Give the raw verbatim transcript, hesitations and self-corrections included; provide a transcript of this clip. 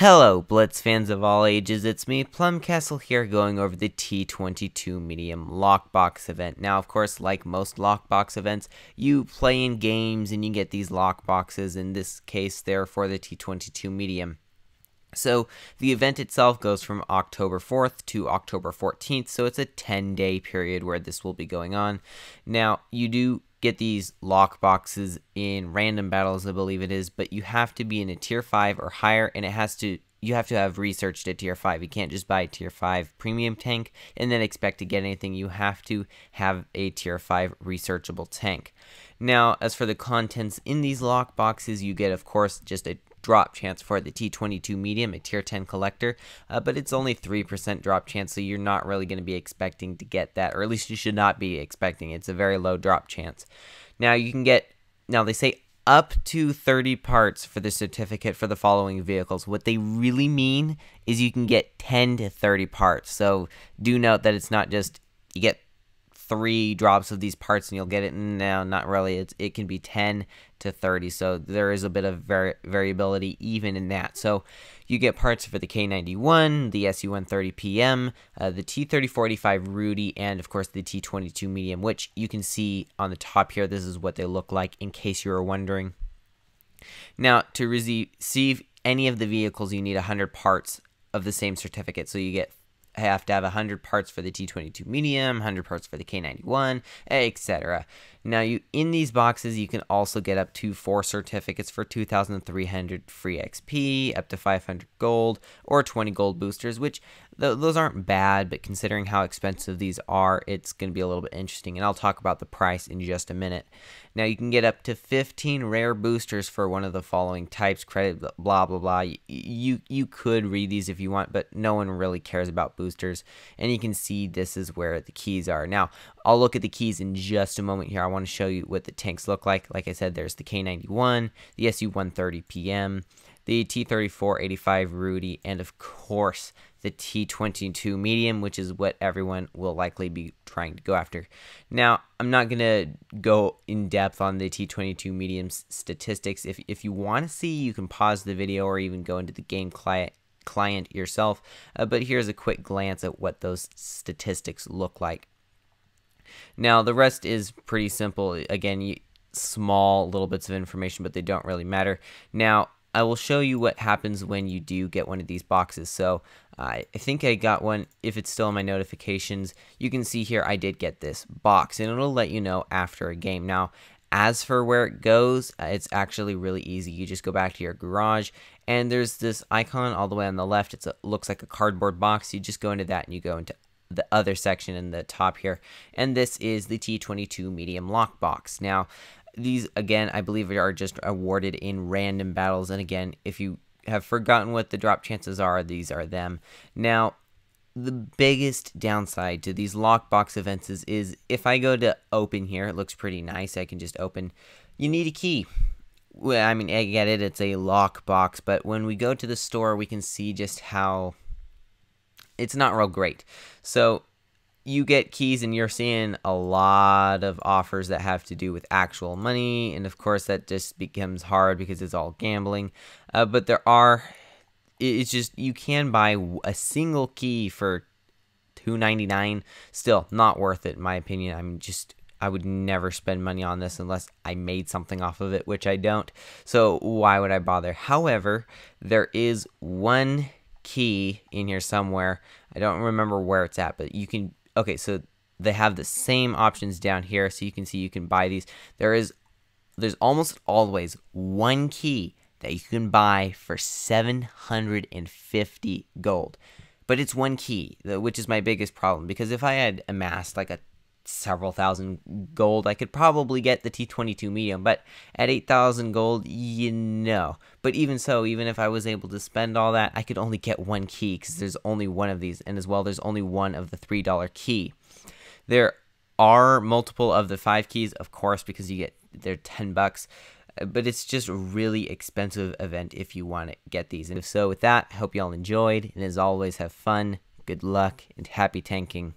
Hello Blitz fans of all ages, it's me, Plum Castle here, going over the T twenty-two medium lockbox event. Now of course, like most lockbox events, you play in games and you get these lockboxes. In this case, they're for the T twenty-two medium. So the event itself goes from October fourth to October fourteenth, so it's a ten day period where this will be going on. Now you do get these lock boxes in random battles, I believe it is, but you have to be in a tier five or higher, and it has to you have to have researched a tier five. You can't just buy a tier five premium tank and then expect to get anything. You have to have a tier five researchable tank. Now, as for the contents in these lock boxes, you get, of course, just a drop chance for the T twenty-two medium, a tier ten collector, uh, but it's only three percent drop chance, so you're not really going to be expecting to get that, or at least you should not be expecting. It's a very low drop chance. Now you can get, now they say up to thirty parts for the certificate for the following vehicles. What they really mean is you can get ten to thirty parts, so do note that it's not just you get three drops of these parts and you'll get it. No, not really. It's, it can be ten to thirty, so there is a bit of vari variability even in that. So you get parts for the K ninety-one, the S U one thirty P M, uh, the T thirty-four eighty-five Rudy, and of course the T twenty-two medium, which you can see on the top here. This is what they look like, in case you were wondering. Now, to receive any of the vehicles, you need one hundred parts of the same certificate, so you get I have to have one hundred parts for the T twenty-two medium, one hundred parts for the K ninety-one, et cetera. Now, you in these boxes, you can also get up to four certificates for two thousand three hundred free X P, up to five hundred gold, or twenty gold boosters, which th those aren't bad, but considering how expensive these are, it's going to be a little bit interesting, and I'll talk about the price in just a minute. Now, you can get up to fifteen rare boosters for one of the following types, credit, blah, blah, blah. You, you, you could read these if you want, but no one really cares about boosters, and you can see this is where the keys are. Now, I'll look at the keys in just a moment here. I want to show you what the tanks look like. Like I said, there's the K ninety-one, the S U one thirty P M, the T thirty-four eighty-five Rudy, and of course the T twenty-two medium, which is what everyone will likely be trying to go after. Now, I'm not gonna go in depth on the T twenty-two medium's statistics. If, if you want to see, you can pause the video or even go into the game client client yourself, uh, but here's a quick glance at what those statistics look like. Now, the rest is pretty simple. Again, you, small little bits of information, but they don't really matter. Now, I will show you what happens when you do get one of these boxes. So uh, I think I got one. If it's still in my notifications, you can see here I did get this box, and it'll let you know after a game. Now, as for where it goes, uh, it's actually really easy. You just go back to your garage, and there's this icon all the way on the left. It looks like a cardboard box. You just go into that, and you go into the other section in the top here, and this is the T twenty-two medium lockbox. Now, these, again, I believe are just awarded in random battles, and again, if you have forgotten what the drop chances are, these are them. Now, the biggest downside to these lockbox events is, is if I go to open here, it looks pretty nice. I can just open. You need a key. Well, I mean, I get it, it's a lockbox, but when we go to the store, we can see just how it's not real great. So you get keys, and you're seeing a lot of offers that have to do with actual money, and of course that just becomes hard because it's all gambling. Uh, but there are, it's just, you can buy a single key for two ninety-nine. Still not worth it, in my opinion. I'm just, I would never spend money on this unless I made something off of it, which I don't. So why would I bother? However, there is one key in here somewhere. I don't remember where it's at, but you can. Okay, so they have the same options down here, so you can see you can buy these. There is, there's almost always one key that you can buy for seven hundred fifty gold, but it's one key, which is my biggest problem, because if I had amassed like a several thousand gold, I could probably get the T twenty-two medium, but at eight thousand gold, you know. But even so, even if I was able to spend all that, I could only get one key, because there's only one of these, and as well, there's only one of the three dollar key. There are multiple of the five keys, of course, because you get, they're ten bucks, but it's just a really expensive event if you want to get these. And if so, with that, I hope you all enjoyed, and as always, have fun, good luck, and happy tanking.